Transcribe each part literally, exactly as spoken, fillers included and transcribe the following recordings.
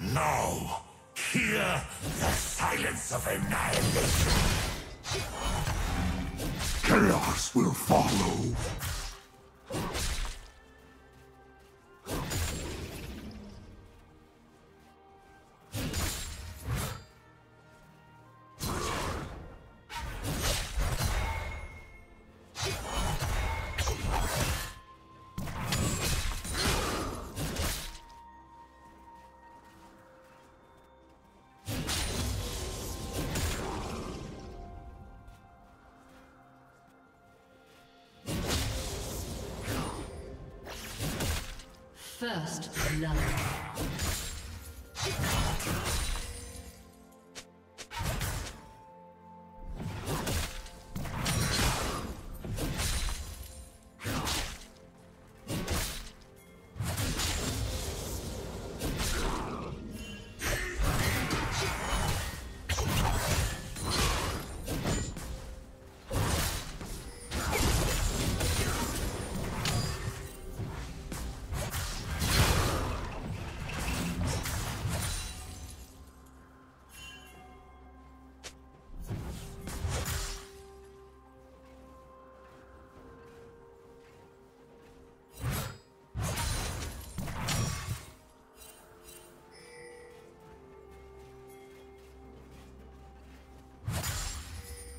Now, hear the silence of annihilation. Chaos will follow. First love.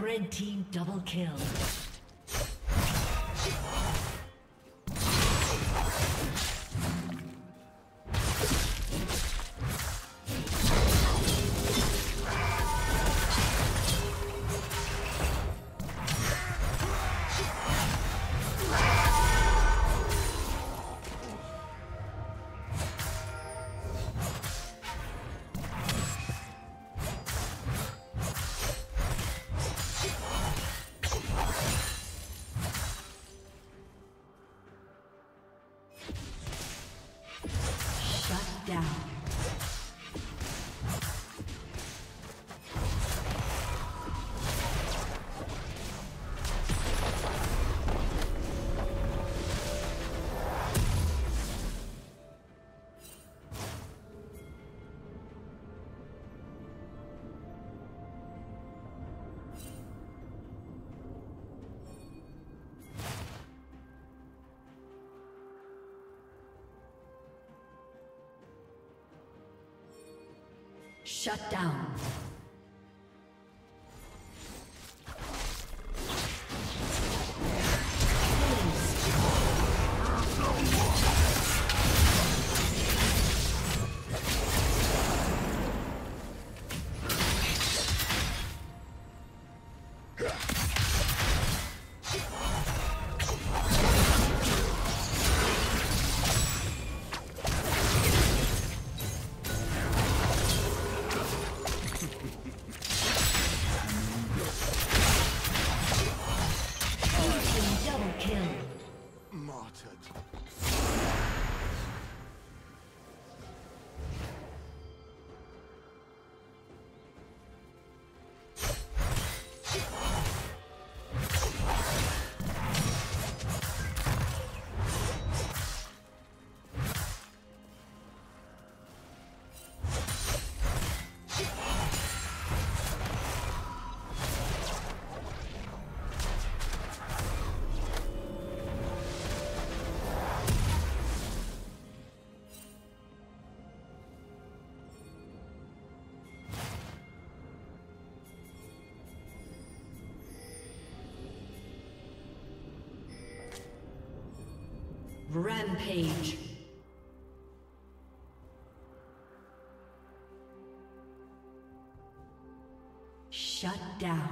Red team double kill. Shut down. Rampage. Shut down.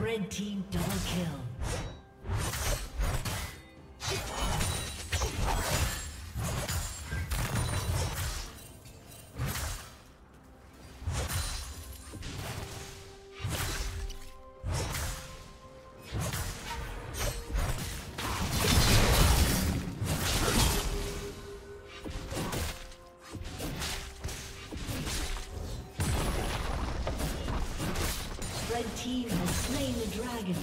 Red team double kill. Dragon.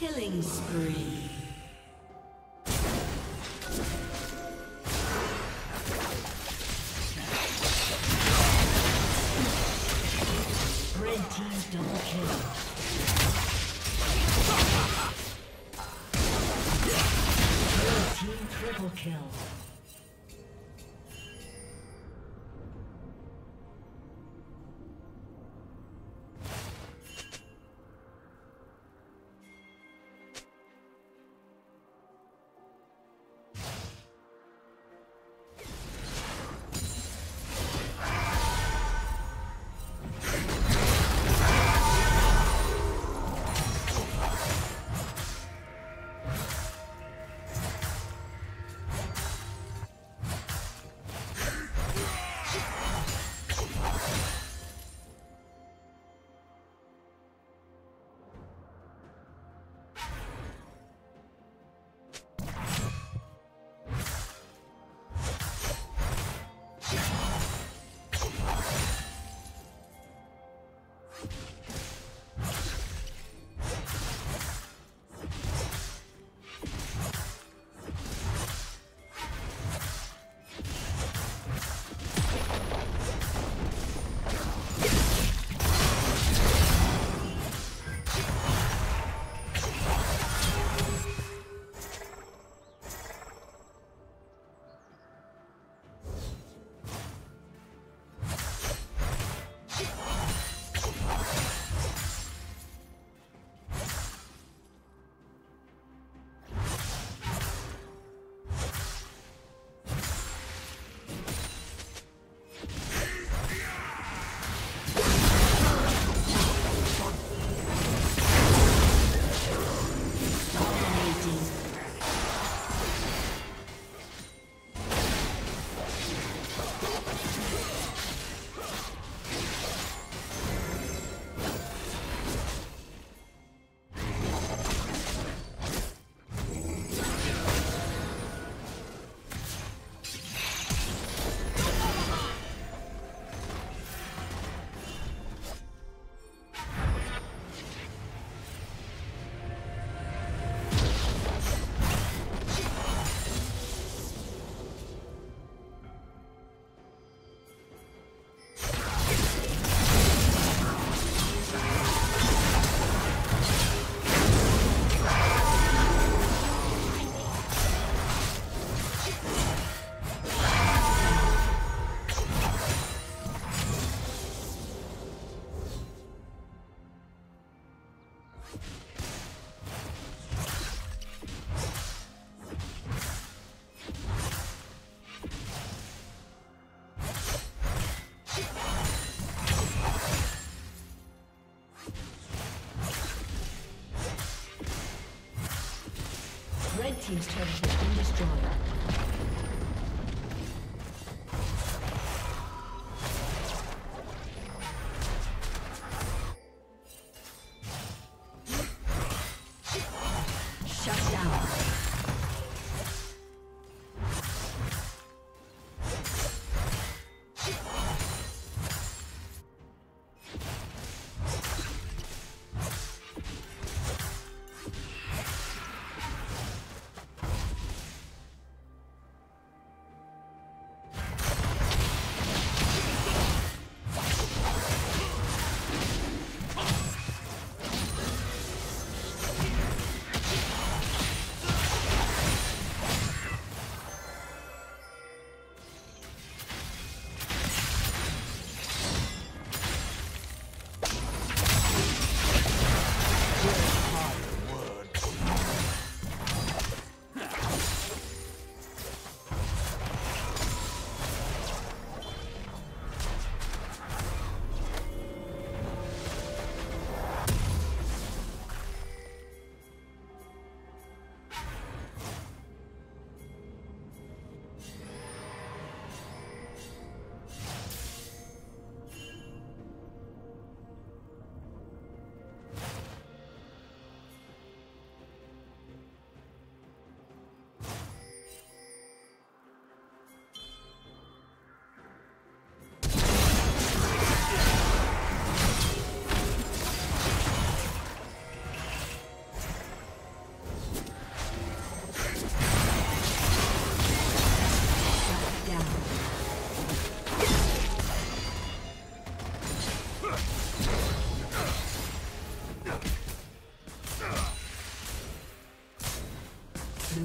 Killing spree.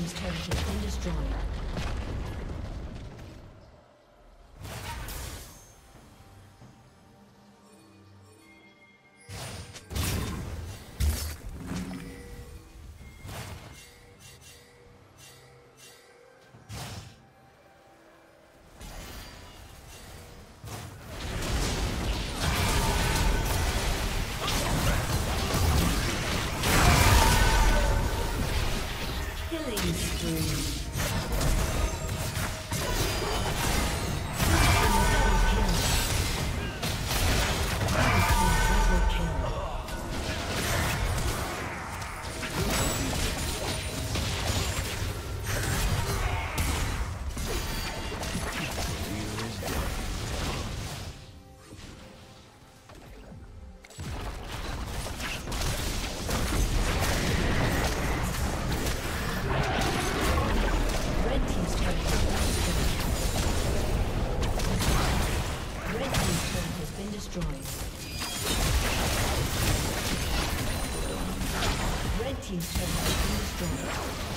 team's turret has been destroyed. Red team's turret has been destroyed.